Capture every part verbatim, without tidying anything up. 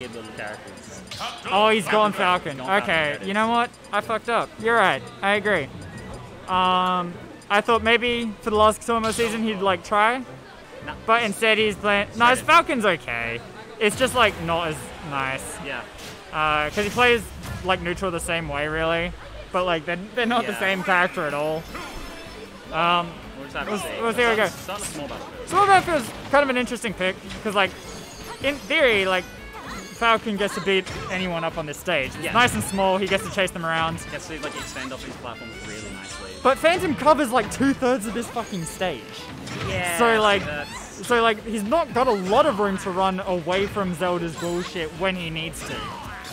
little characters. Oh, he's going Falcon. Okay, you know what? I fucked up. You're right. I agree. Um, I thought maybe for the last Tournament season he'd like try, but instead he's playing. No, his Falcon's okay. It's just like not as nice. Yeah. Uh, cause he plays like neutral the same way really, but like they're they're not yeah. the same character at all. Um. We'll, we'll see where we go. Small Battlefield. Small Battlefield's kind of an interesting pick because, like, in theory, like, Falcon gets to beat anyone up on this stage. It's yeah. nice and small. He gets to chase them around. He gets to like expand off his platform really nicely. But Phantom covers like two thirds of this fucking stage. Yeah. So like, so, so like, he's not got a lot of room to run away from Zelda's bullshit when he needs to.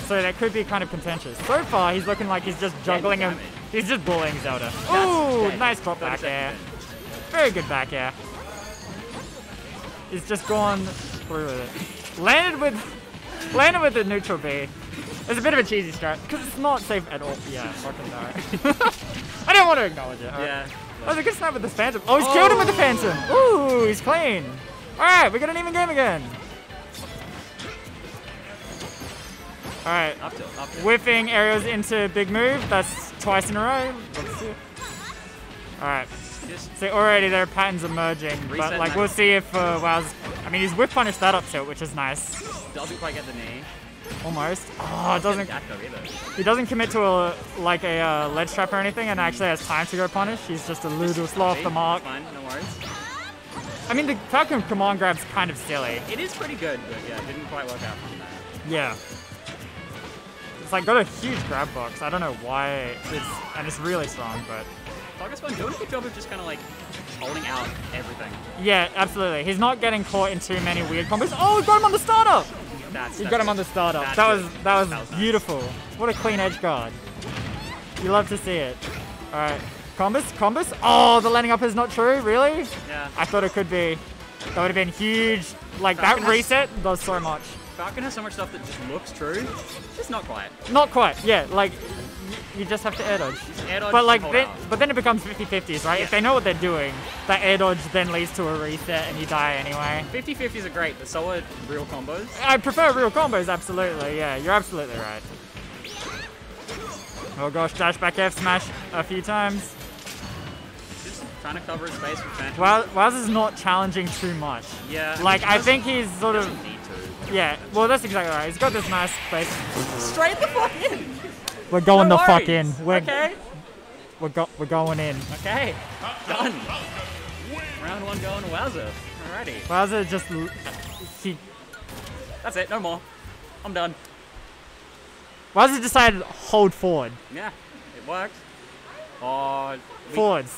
So that could be kind of contentious. So far, he's looking like he's just juggling him. He's just bullying Zelda. Ooh, nice drop back there. Very good back air. He's just gone through with it. Landed with, landed with the neutral B. It's a bit of a cheesy strat because it's not safe at all. Yeah, fucking no. I don't want to acknowledge it. Right. Yeah. That was a good snap with the Phantom. Oh, he's oh. killed him with the Phantom. Ooh, he's clean. All right, we got an even game again. All right. Up to, up to. Whiffing aerials into big move. That's twice in a row. Let's see. All right. So already there are patterns emerging, but like we'll see if uh, Wow's. I mean, he's whip punished that up tilt, which is nice. Doesn't quite get the knee. Almost. Oh, it doesn't. He doesn't commit to a like a uh, ledge trap or anything, and actually has time to go punish. He's just a little slow off the mark. I mean, the Falcon command grab's kind of silly. It is pretty good, but yeah, it didn't quite work out. Yeah. It's like got a huge grab box. I don't know why it's and it's really strong, but. Target Spot doing a good job of just kind of like holding out everything. Yeah, absolutely. He's not getting caught in too many weird combos. Oh, got him on the startup! That's, you that's got him on the startup. That was, that was that was beautiful. Nice. What a clean edge guard. You love to see it. All right, combos, combos. Oh, the landing up is not true, really? Yeah. I thought it could be. That would have been huge. Like Falcon that reset has, does so much. Falcon has so much stuff that just looks true. Just not quite. Not quite. Yeah, like. You just have to air dodge. Air dodge but like, then, but then it becomes fifty fifties, right? Yeah. If they know what they're doing, that air dodge then leads to a reset and you die anyway. fifty fifties are great, but so are real combos. I prefer real combos, absolutely. Yeah, you're absolutely right. Oh gosh, dash back F smash a few times. Just trying to cover his face with Phantom. Wowzer's not challenging too much. Yeah. Like, I think he's sort of... Need to. Yeah, well, that's exactly right. He's got this nice face. Straight the fuck in! We're going no the fuck in. We're, okay. We're, go we're going in. Okay. Done. Round one going to Wowser. Alrighty. Wowser just... He... That's it. No more. I'm done. Wowser decided to hold forward. Yeah. It worked. Oh, we, Forwards.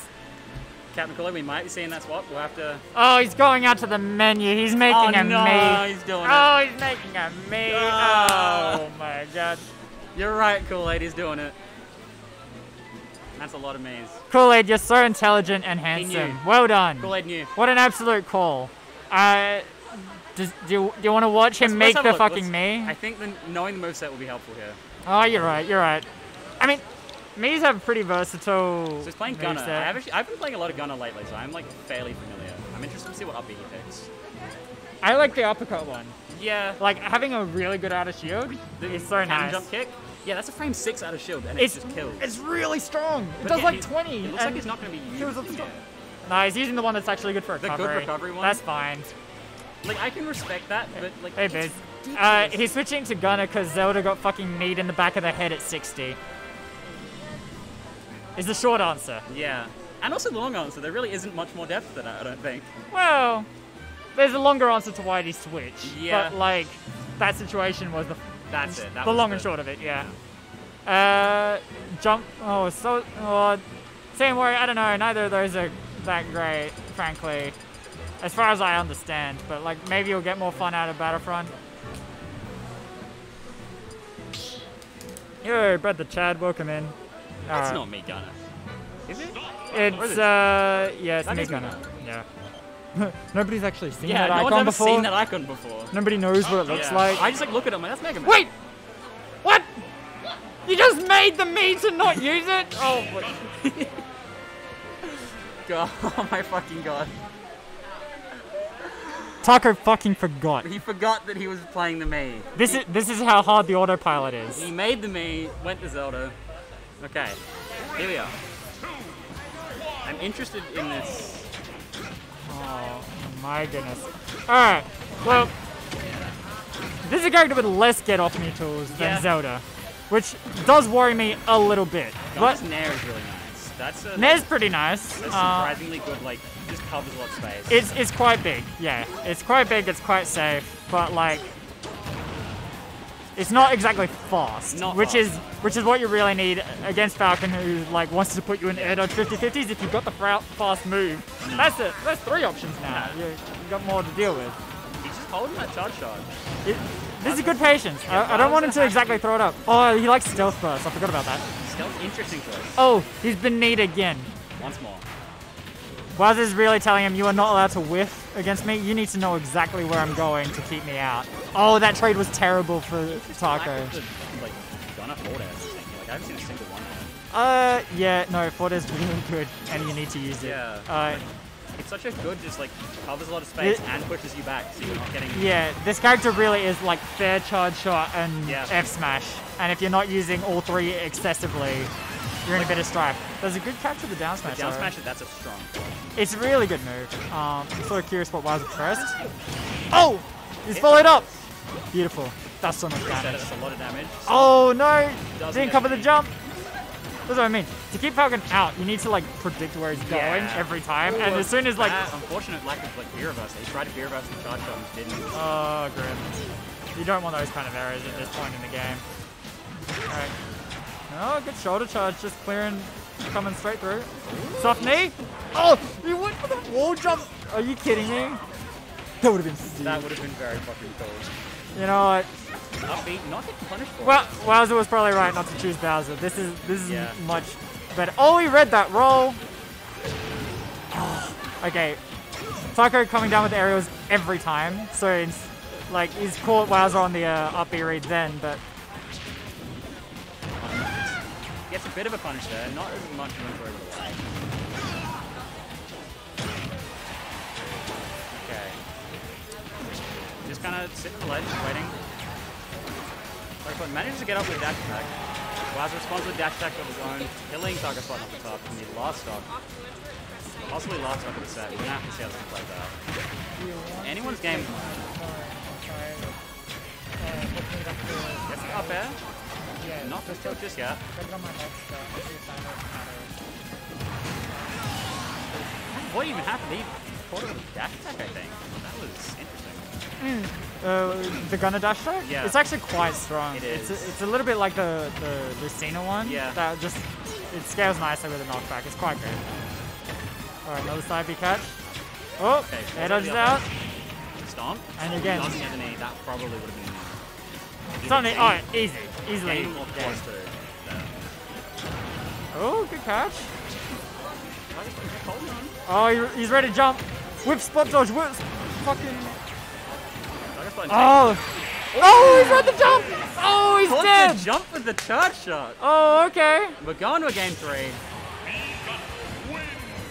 Captain Cooler, we might be seeing that swap. We'll have to... Oh, he's going out to the menu. He's making oh, a no, me. Oh, he's doing it. Oh, he's making a me. Oh, oh my God. You're right, Kool-Aid, he's doing it. That's a lot of me's. Kool-Aid, you're so intelligent and handsome. Well done. Kool-Aid knew. What an absolute call. Uh, does, do, you, do you want to watch him let's, make let's the fucking me? I think the, knowing the moveset will be helpful here. Oh, you're right, you're right. I mean, me's have pretty versatile So he's playing Gunner. I have actually, I've been playing a lot of Gunner lately, so I'm like fairly familiar. I'm interested to see what upbeat he picks. I like the uppercut one. Yeah. Like, having a really good out of shield the is so nice. Jump kick. Yeah, that's a frame six out of shield, and it's, it's just killed. It's really strong. It but does yeah, like twenty. It looks like it's not going to be used. Yeah. No, he's using the one that's actually good for recovery. The good recovery one? That's fine. Like, I can respect that, but like... Hey, Biz. Uh, he's switching to Gunner because Zelda got fucking kneed in the back of the head at sixty. Is the short answer. Yeah. And also the long answer. There really isn't much more depth than that, I don't think. Well... There's a longer answer to why he switched, yeah. but like that situation was the that's it. That the was long the... and short of it, yeah. yeah. Uh, jump. Oh, so oh, same word. I don't know. Neither of those are that great, frankly, as far as I understand. But like maybe you'll get more fun out of Battlefront. Yo, Brad the Chad, welcome in. That's right. Not me, Gunner. Is it? It's is it? uh, yeah, it's me, Gunner. Yeah. Nobody's actually seen yeah, that no icon one's ever before. Seen that icon before. Nobody knows what it looks yeah. like. I just like look at it. I'm like, that's Mega Man. Wait, what? You just made the me to not use it? Oh, wait. God, oh my fucking God. Taco fucking forgot. He forgot that he was playing the Mii. This is this is how hard the autopilot is. He made the Mii, went to Zelda. Okay, here we are. I'm interested in this. Oh my goodness. Alright, well, this is going to be less get off me tools than yeah. Zelda, which does worry me a little bit. Gunner's Nair is really nice. That's a, Nair's pretty nice. That's surprisingly uh, good, like, just covers a lot of space. It's, it's quite big, yeah. It's quite big, it's quite safe, but like, it's not exactly fast, not which fast. is which is what you really need against Falcon, who like wants to put you in air dodge fifty fifties. If you've got the fast move, that's it. That's three options now. No. You, you've got more to deal with. He's just holding that charge shot. It, this is good patience. Yeah, I, I don't want him to exactly you. throw it up. Oh, he likes stealth first. I forgot about that. Stealth's interesting for us. Oh, he's been kneed again. Once more. Wowzer's really telling him, you are not allowed to whiff against me. You need to know exactly where I'm going to keep me out. Oh, that trade was terrible for Taco. The, like, Gunner forward airs thing. Like, I haven't seen a single one of them. Uh, yeah, no, forward air's really good, and you need to use it. Yeah. Uh, like, it's such a good, just like, covers a lot of space it, and pushes you back, so you're not getting... Yeah, this character really is like fair charge shot and yeah. F-smash. And if you're not using all three excessively, you're in a bit of strife. There's a good catch with the down smash. The down smash, that's a strong one. It's a really good move. Um, I'm sort of curious what Wowser pressed. Oh! He's followed up! Beautiful. That's so much damage. That's a lot of damage. So oh no! Didn't cover the jump! That's what I mean. To keep Falcon out, you need to like predict where he's yeah. going every time. Ooh, and as soon as like... That unfortunate lack of like gear reverse. He tried to gear reverse the charge shot and didn't. Oh, grim. You don't want those kind of errors at this point in the game. Alright. Oh, good shoulder charge, just clearing, coming straight through. Soft knee. Oh, he went for the wall jump. Are you kidding me? That would have been sick. That would have been very fucking cool. You know what? Upbeat, not getting punished for. Well, Wowser was probably right not to choose Bowser. This is this is yeah. much better. Oh, he read that roll. Oh, okay, Taco coming down with the aerials every time. So it's like he's caught Wowser on the uh, up B read then, but. Gets a bit of a punish there, not as much room for it. Okay. Just kind of sitting on the ledge, waiting. Taco manages to get up with a dash attack. Wowser responds with a dash attack of his own, killing Taco Spartan off the top from the last stock. Possibly last stock of the set. We're gonna have to see how this plays out. Anyone's game. Gets it up air. Yeah, not just tilt just yet. What even happened? He caught it with a dash attack, I think. That was interesting. Mm. Uh, the Gunner dash attack? Yeah. It's actually quite strong. It is. It's a, it's a little bit like the, the Lucina one. Yeah. That just, it scales nicely with a knockback. It's quite good. Alright, another side B catch. Oh, okay, so air dodges out. Stomp. And again. That probably would have been Something, alright, easy, easily. Game game. Oh, good catch. Oh, he's ready to jump. Whip, spot dodge, whip, fucking. Oh! Oh, he's read the jump! Oh, he's dead! The jump with the charge shot. Oh, okay. We're going to a game three.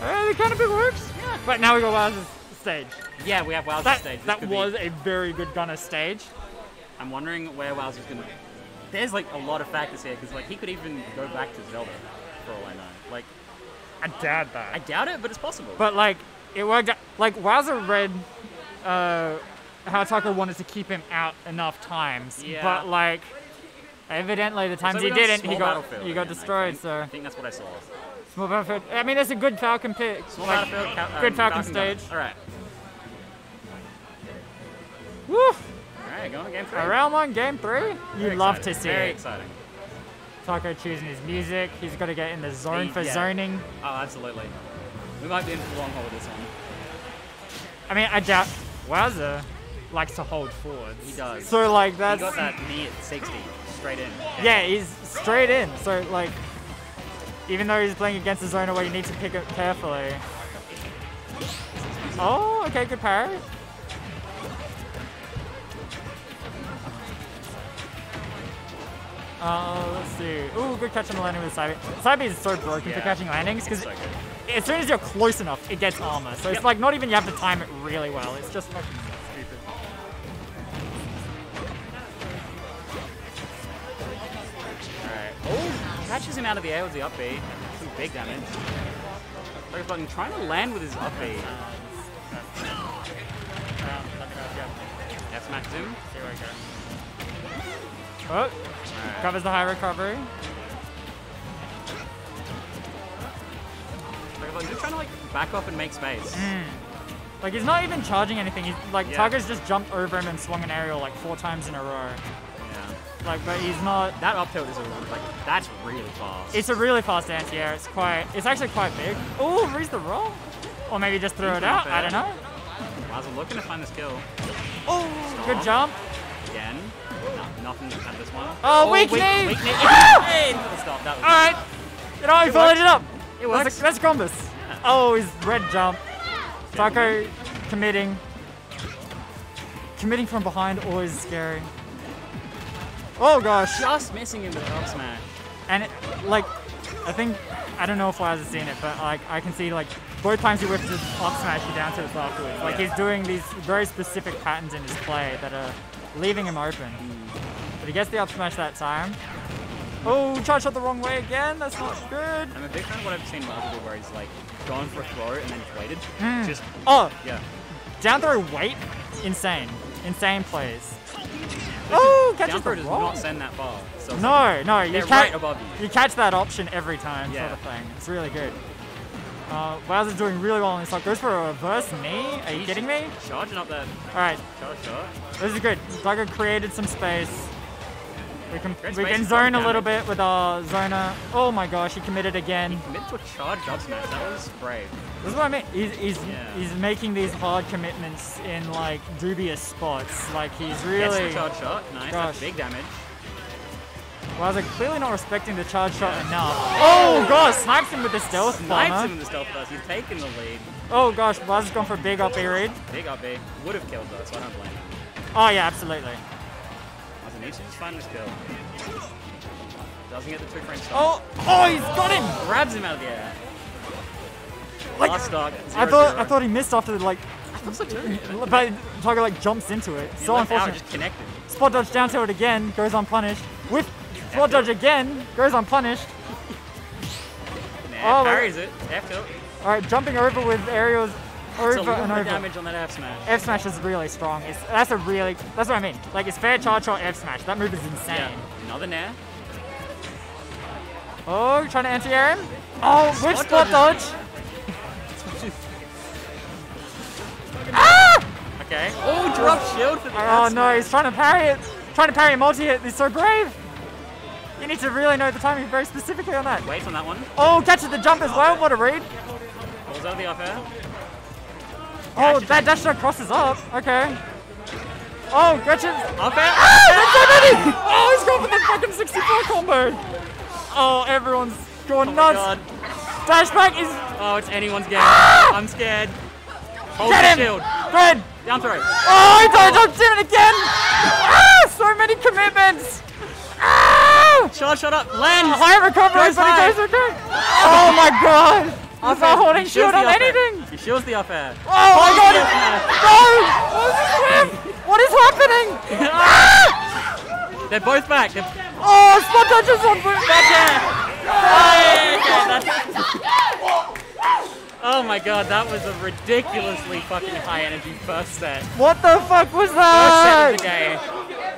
Oh, they're kind of big whoops. Yeah. Right, now we got Wowser's stage. Yeah, we have Wowser's that, stage. This that was be... a very good Gunner stage. I'm wondering where Wowser's gonna. There's like a lot of factors here because like he could even go back to Zelda, for all I know. Like, I doubt that. I doubt it, but it's possible. But like, it worked out. Like Wowser read uh, how Taco wanted to keep him out enough times, yeah. but like, evidently the times so he didn't, he got he got again, destroyed. I think, so I think that's what I saw. Small Battlefield. I mean, that's a good Falcon pick. Small like, Battlefield. Ca um, good Falcon, Falcon stage. Gunner. All right. Woo! Alright, going on game three. Realm on game three? You love to see it. Very exciting. Taco choosing his music. He's got to get in the zone for zoning. Oh, absolutely. We might be in for the long haul with this one. I mean, I doubt Wowser likes to hold forwards. He does. So, like, that's... He got that knee at sixty. Straight in. Yeah, he's straight in. So, like, even though he's playing against a zoner where you need to pick it carefully. Oh, okay, good parry. Uh, let's see. Ooh, good catch on the landing with the side B. Side B is so broken yeah. for catching landings because so as soon as you're close enough, it gets armor. So yep. it's like not even you have to time it really well. It's just fucking. catches him out of the air with the up B. Some big damage. Target Spartan trying to land with his up B. Yeah, smacks him. Oh, right. Covers the high recovery. Target Spartan just trying to like back up and make space. Mm. Like he's not even charging anything. He's like yeah. Target's just jumped over him and swung an aerial like four times in a row. Like, but he's not. That up tilt is a, like that's really fast. It's a really fast anti-air. It's quite. It's actually quite big. Oh, reads the roll, or maybe just throw it out. Fair. I don't know. Wowser looking to find this kill. Oh, good jump. Again, no, nothing at this one. Oh, oh weak knee. All right. You know, he followed it up. It works. That's, a, that's combos. Yeah. Oh, his red jump. Taco committing. Committing from behind always scary. Oh gosh! Just missing in the top smash. And it, like, I think I don't know if I was seeing it, but like I can see like both times he whips his up smash, he down tilts afterwards. Like yeah. He's doing these very specific patterns in his play that are leaving him open. But he gets the up smash that time. Oh, charge shot the wrong way again. That's not good. I'm a big fan of what I've seen Wowser do, where he's like gone for a throw and then waited. Mm. Just oh yeah, down throw wait, insane, insane plays. Oh, catches the roll. Down throw does not send that far. So no, like, no, you catch right above you. You catch that option every time, yeah. Sort of thing. It's really good. Uh, Wowser's doing really well on this. Like goes for a reverse knee. Are you kidding me? Charging up there. All right. Charge shot. This is good. Dugger created some space. We can Great we can zone a little bit with our zoner. Oh my gosh, he committed again. He committed to a charged up smash. That was brave. This is what I mean. He's he's, yeah. he's making these hard commitments in like dubious spots. Like he's really. Gets the charge shot. Nice. That's big damage. Wowser clearly not respecting the charge shot yeah. enough. Oh gosh, snipes him with the stealth. Snipes bomber. him with the stealth blast. He's taken the lead. Oh gosh, Wowser's gone for a big up B read. Big up B would have killed us. So I don't blame him. Oh yeah, absolutely. He's just finding this kill. Doesn't get the two frame stop. Oh, oh, he's got him! Grabs him out of the air. Like, Last stock, zero, I thought, zero. I thought he missed after the, like. I thought so too. But Tiger like jumps into it. Yeah, so like unfortunate. Just connected. Spot dodge down to it again, goes unpunished. With spot dodge again, goes unpunished. Nah, oh, parries it. F tilt. All right, jumping over with aerials. Over it's a and over. Damage on that F smash. F smash is really strong. It's, that's a really. That's what I mean. Like it's fair charge shot F smash. That move is insane. Yeah. Another nair. Oh, trying to anti-air him. Oh, whip spot dodge. Ah! Okay. Oh, drop shield for the. Oh F smash. No, he's trying to parry it. Trying to parry a multi hit. He's so brave. You need to really know the timing very specifically on that. Wait on that one. Oh, catches the jump as well. What a read. Pulls out the up air. Oh, that dash shot crosses up. Okay. Oh, Gretchen. Up air. Oh, he's going for the fucking sixty-four combo. Oh, everyone's going oh nuts. God. Dash back is. Oh, it's anyone's game. Ah! I'm scared. Hold the shield. Red. Down throw. Oh, he died on Tim again. Ah, so many commitments. Ah! Charge shot up. Land. High recovery, but it goes okay. Oh my god. I'm not holding shield on anything. He shields the up air. Oh, oh my god! No! What is happening? Ah! They're both back. They're... Oh, spot dodges on boot back air. Oh my god, that was a ridiculously fucking high energy first set. What the fuck was that? First set of the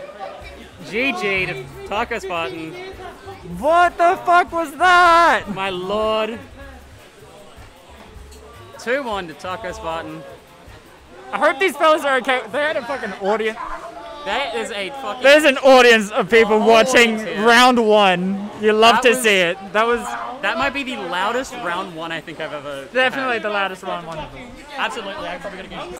game. G G to Taco Spartan. What the fuck was that? My lord. two one to Taco Spartan. I hope these fellas are okay. They had a fucking audience. That is a fucking. There's an audience of people watching round one. You love to see it. That was. That might be the loudest round one I think I've ever. Definitely the loudest round one. Absolutely. I'm probably gonna go.